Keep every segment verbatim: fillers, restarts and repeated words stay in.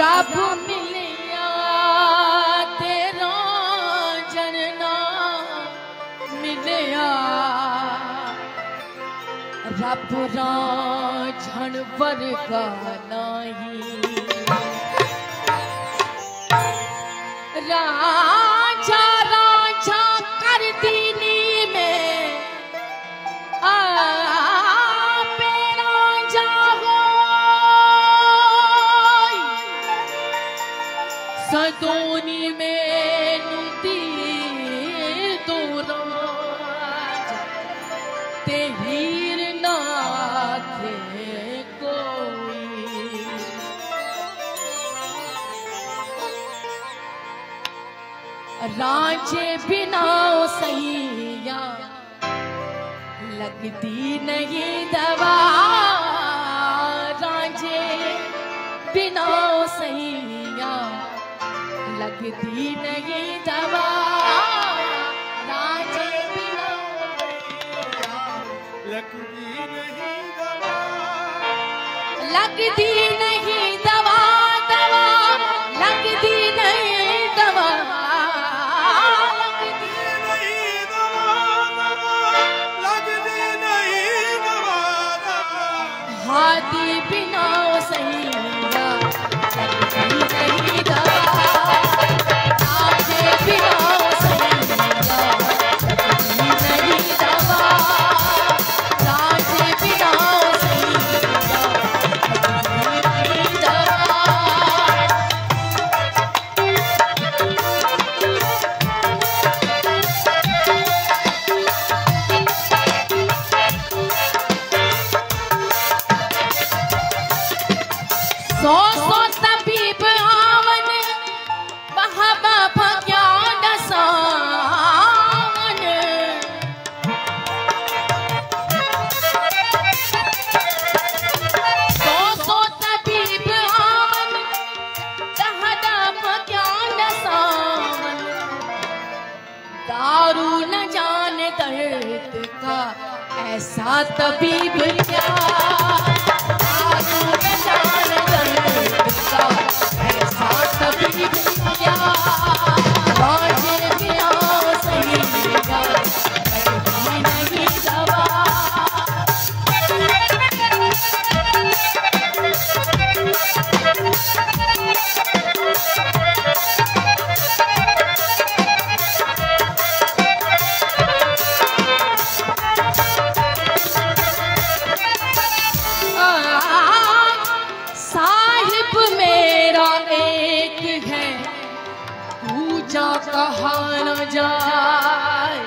रब मिलिया तेरा जना मिलिया रब राझन वर्गा नाही राजा राजा कर दीनी में आ सदोनी में नुदी दोराज ते हीर ना थे कोई राजे बिना सैया लगती नहीं दवा राजे बिना सैया लगती नहीं दवा राजे बिना लगती नहीं दवा लगती नहीं दवा दवा लगती नहीं दवा लगती नहीं दवा लगती नहीं दवा हाथी बिना ऐसा तबीब क्या ऐसा तबीब क्या कहा न जाए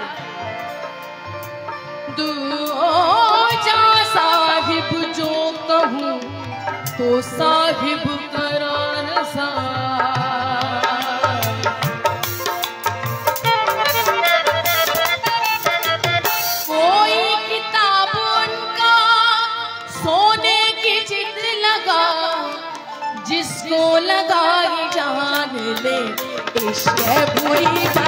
दूजा साहिब जो कहूँ तो साहिब करार सा कोई किताब उनका सोने की जिद लगा जिसको लगाई जान ले इश्क़ बुरी